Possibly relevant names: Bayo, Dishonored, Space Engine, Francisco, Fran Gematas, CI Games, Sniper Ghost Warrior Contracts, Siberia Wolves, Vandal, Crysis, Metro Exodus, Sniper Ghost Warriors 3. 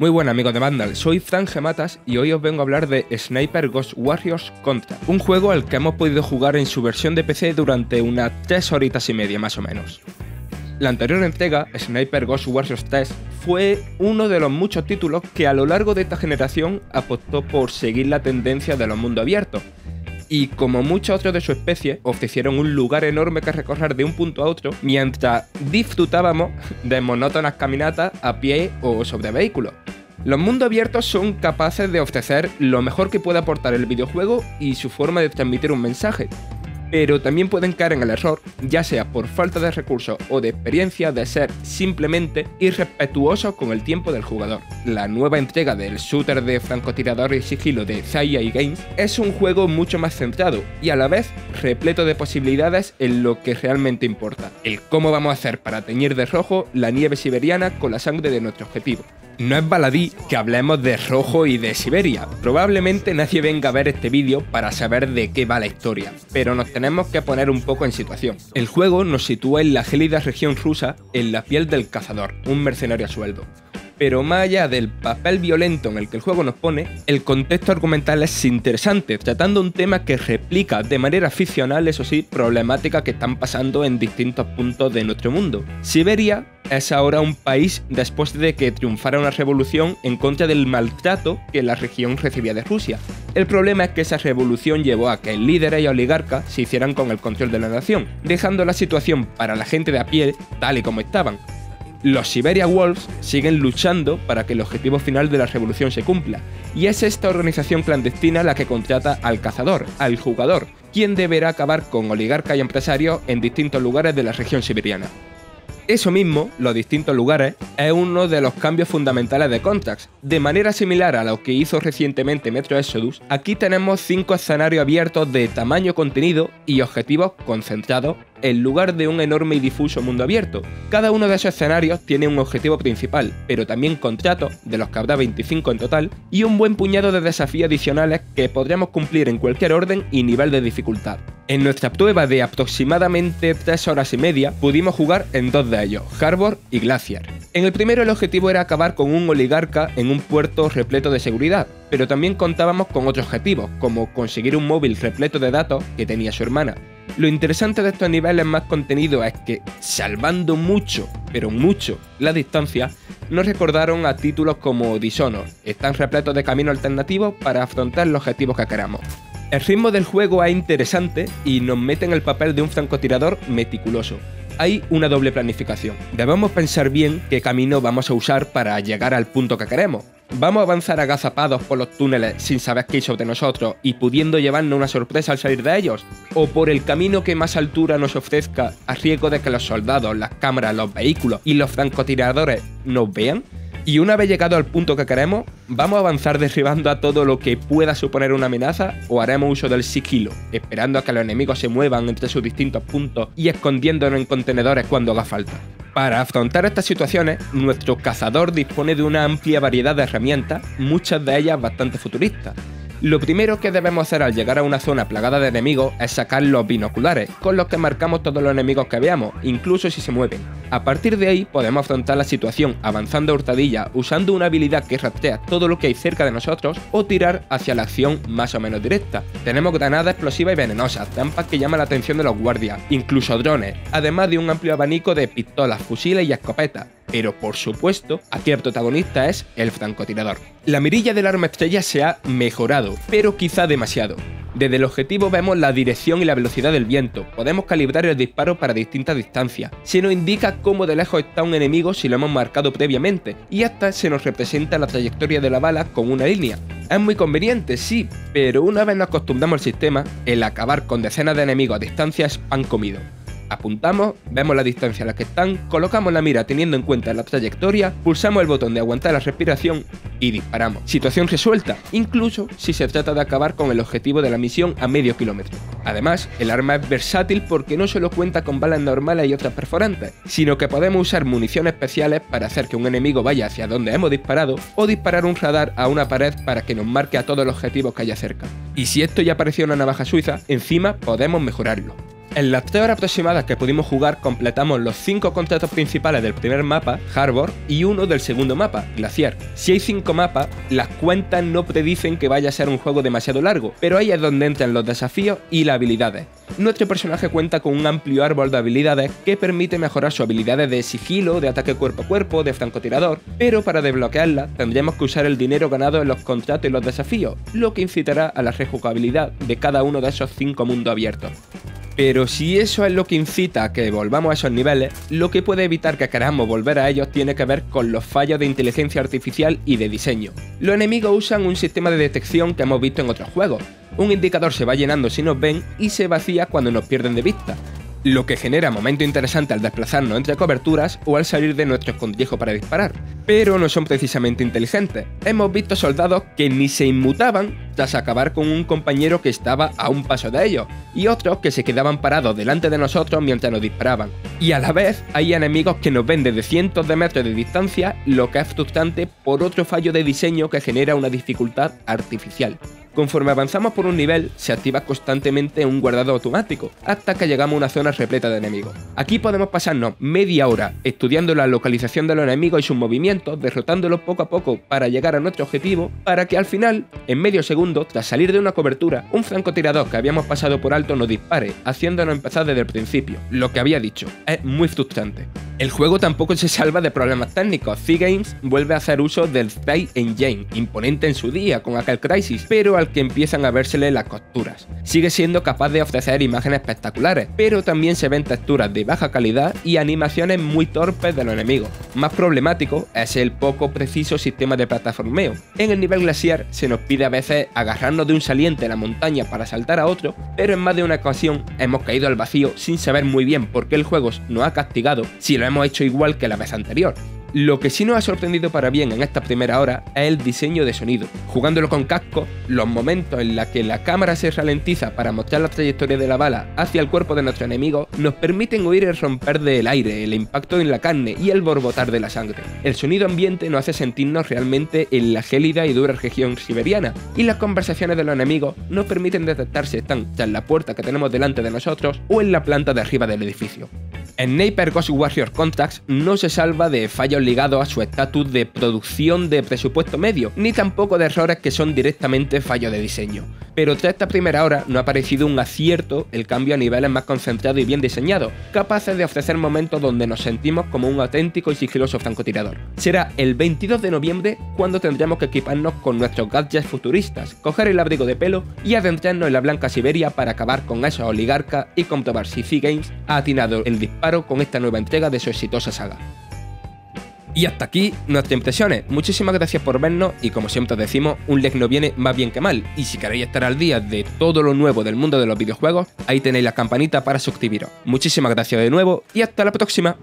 Muy buenas amigos de Vandal, soy Fran Gematas y hoy os vengo a hablar de Sniper Ghost Warriors Contracts, un juego al que hemos podido jugar en su versión de PC durante unas 3 horitas y media más o menos. La anterior entrega, Sniper Ghost Warriors 3, fue uno de los muchos títulos que a lo largo de esta generación apostó por seguir la tendencia de los mundos abiertos, y como muchos otros de su especie, ofrecieron un lugar enorme que recorrer de un punto a otro mientras disfrutábamos de monótonas caminatas a pie o sobre vehículos. Los mundos abiertos son capaces de ofrecer lo mejor que puede aportar el videojuego y su forma de transmitir un mensaje, pero también pueden caer en el error, ya sea por falta de recursos o de experiencia, de ser simplemente irrespetuosos con el tiempo del jugador. La nueva entrega del shooter de francotirador y sigilo de CI Games es un juego mucho más centrado y a la vez repleto de posibilidades en lo que realmente importa, el cómo vamos a hacer para teñir de rojo la nieve siberiana con la sangre de nuestro objetivo. No es baladí que hablemos de rojo y de Siberia, probablemente nadie venga a ver este vídeo para saber de qué va la historia, pero nos tenemos que poner un poco en situación. El juego nos sitúa en la gélida región rusa, en la piel del cazador, un mercenario a sueldo. Pero más allá del papel violento en el que el juego nos pone, el contexto argumental es interesante, tratando un tema que replica de manera ficcional, eso sí, problemáticas que están pasando en distintos puntos de nuestro mundo. Siberia es ahora un país después de que triunfara una revolución en contra del maltrato que la región recibía de Rusia. El problema es que esa revolución llevó a que líderes y oligarcas se hicieran con el control de la nación, dejando la situación para la gente de a pie tal y como estaban. Los Siberia Wolves siguen luchando para que el objetivo final de la revolución se cumpla, y es esta organización clandestina la que contrata al cazador, al jugador, quien deberá acabar con oligarcas y empresarios en distintos lugares de la región siberiana. Eso mismo, los distintos lugares, es uno de los cambios fundamentales de Contracts. De manera similar a lo que hizo recientemente Metro Exodus, aquí tenemos 5 escenarios abiertos de tamaño, contenido y objetivos concentrados en lugar de un enorme y difuso mundo abierto. Cada uno de esos escenarios tiene un objetivo principal, pero también contratos, de los que habrá 25 en total, y un buen puñado de desafíos adicionales que podremos cumplir en cualquier orden y nivel de dificultad. En nuestra prueba de aproximadamente 3 horas y media pudimos jugar en 2 de ellos, Harbor y Glacier. En el primero el objetivo era acabar con un oligarca en un puerto repleto de seguridad, pero también contábamos con otros objetivos, como conseguir un móvil repleto de datos que tenía su hermana. Lo interesante de estos niveles más contenidos es que, salvando mucho, pero mucho, la distancia, nos recordaron a títulos como Dishonored. Están repletos de caminos alternativos para afrontar los objetivos que queramos. El ritmo del juego es interesante y nos mete en el papel de un francotirador meticuloso. Hay una doble planificación. Debemos pensar bien qué camino vamos a usar para llegar al punto que queremos. ¿Vamos a avanzar agazapados por los túneles sin saber qué hay sobre nosotros y pudiendo llevarnos una sorpresa al salir de ellos? ¿O por el camino que más altura nos ofrezca a riesgo de que los soldados, las cámaras, los vehículos y los francotiradores nos vean? Y una vez llegado al punto que queremos, ¿vamos a avanzar derribando a todo lo que pueda suponer una amenaza o haremos uso del sigilo, esperando a que los enemigos se muevan entre sus distintos puntos y escondiéndonos en contenedores cuando haga falta? Para afrontar estas situaciones, nuestro cazador dispone de una amplia variedad de herramientas, muchas de ellas bastante futuristas. Lo primero que debemos hacer al llegar a una zona plagada de enemigos es sacar los binoculares, con los que marcamos todos los enemigos que veamos, incluso si se mueven. A partir de ahí podemos afrontar la situación avanzando a hurtadillas, usando una habilidad que rastrea todo lo que hay cerca de nosotros o tirar hacia la acción más o menos directa. Tenemos granadas explosivas y venenosas, trampas que llaman la atención de los guardias, incluso drones, además de un amplio abanico de pistolas, fusiles y escopetas. Pero por supuesto, aquí el protagonista es el francotirador. La mirilla del arma estrella se ha mejorado, pero quizá demasiado. Desde el objetivo vemos la dirección y la velocidad del viento, podemos calibrar el disparo para distintas distancias, se nos indica cómo de lejos está un enemigo si lo hemos marcado previamente, y hasta se nos representa la trayectoria de la bala con una línea. Es muy conveniente, sí, pero una vez nos acostumbramos al sistema, el acabar con decenas de enemigos a distancia es pan comido. Apuntamos, vemos la distancia a la que están, colocamos la mira teniendo en cuenta la trayectoria, pulsamos el botón de aguantar la respiración y disparamos. Situación resuelta, incluso si se trata de acabar con el objetivo de la misión a medio kilómetro. Además, el arma es versátil porque no solo cuenta con balas normales y otras perforantes, sino que podemos usar municiones especiales para hacer que un enemigo vaya hacia donde hemos disparado o disparar un radar a una pared para que nos marque a todos los objetivos que haya cerca. Y si esto ya parecía una navaja suiza, encima podemos mejorarlo. En las 3 horas aproximadas que pudimos jugar completamos los 5 contratos principales del primer mapa, Harbor, y uno del segundo mapa, Glaciar. Si hay 5 mapas, las cuentas no predicen que vaya a ser un juego demasiado largo, pero ahí es donde entran los desafíos y las habilidades. Nuestro personaje cuenta con un amplio árbol de habilidades que permite mejorar sus habilidades de sigilo, de ataque cuerpo a cuerpo, de francotirador, pero para desbloquearla tendremos que usar el dinero ganado en los contratos y los desafíos, lo que incitará a la rejugabilidad de cada uno de esos 5 mundos abiertos. Pero si eso es lo que incita a que volvamos a esos niveles, lo que puede evitar que queramos volver a ellos tiene que ver con los fallos de inteligencia artificial y de diseño. Los enemigos usan un sistema de detección que hemos visto en otros juegos. Un indicador se va llenando si nos ven y se vacía cuando nos pierden de vista, lo que genera momento interesante al desplazarnos entre coberturas o al salir de nuestro escondrijo para disparar. Pero no son precisamente inteligentes. Hemos visto soldados que ni se inmutaban tras acabar con un compañero que estaba a un paso de ellos, y otros que se quedaban parados delante de nosotros mientras nos disparaban. Y a la vez hay enemigos que nos ven desde cientos de metros de distancia, lo que es frustrante por otro fallo de diseño que genera una dificultad artificial. Conforme avanzamos por un nivel, se activa constantemente un guardado automático, hasta que llegamos a una zona repleta de enemigos. Aquí podemos pasarnos media hora estudiando la localización de los enemigos y sus movimientos, derrotándolos poco a poco para llegar a nuestro objetivo, para que al final, en medio segundo, tras salir de una cobertura, un francotirador que habíamos pasado por alto nos dispare, haciéndonos empezar desde el principio, lo que había dicho. Es muy frustrante. El juego tampoco se salva de problemas técnicos. CI Games vuelve a hacer uso del Space Engine, imponente en su día con aquel Crysis, pero al que empiezan a vérsele las costuras. Sigue siendo capaz de ofrecer imágenes espectaculares, pero también se ven texturas de baja calidad y animaciones muy torpes de los enemigos. Más problemático es el poco preciso sistema de plataformeo. En el nivel Glaciar se nos pide a veces agarrarnos de un saliente en la montaña para saltar a otro, pero en más de una ocasión hemos caído al vacío sin saber muy bien por qué el juego nos ha castigado si lo hemos hecho igual que la vez anterior. Lo que sí nos ha sorprendido para bien en esta primera hora es el diseño de sonido. Jugándolo con casco, los momentos en los que la cámara se ralentiza para mostrar la trayectoria de la bala hacia el cuerpo de nuestro enemigo nos permiten oír el romper del aire, el impacto en la carne y el borbotar de la sangre. El sonido ambiente nos hace sentirnos realmente en la gélida y dura región siberiana, y las conversaciones de los enemigos nos permiten detectar si están tras la puerta que tenemos delante de nosotros o en la planta de arriba del edificio. Sniper Ghost Warrior Contracts no se salva de fallos ligado a su estatus de producción de presupuesto medio, ni tampoco de errores que son directamente fallos de diseño. Pero tras esta primera hora no ha parecido un acierto el cambio a niveles más concentrados y bien diseñados, capaces de ofrecer momentos donde nos sentimos como un auténtico y sigiloso francotirador. Será el 22 de noviembre cuando tendremos que equiparnos con nuestros gadgets futuristas, coger el abrigo de pelo y adentrarnos en la blanca Siberia para acabar con esos oligarcas y comprobar si CI Games ha atinado el disparo con esta nueva entrega de su exitosa saga. Y hasta aquí nuestras impresiones. Muchísimas gracias por vernos y, como siempre os decimos, un like no viene más bien que mal, y si queréis estar al día de todo lo nuevo del mundo de los videojuegos, ahí tenéis la campanita para suscribiros. Muchísimas gracias de nuevo y hasta la próxima.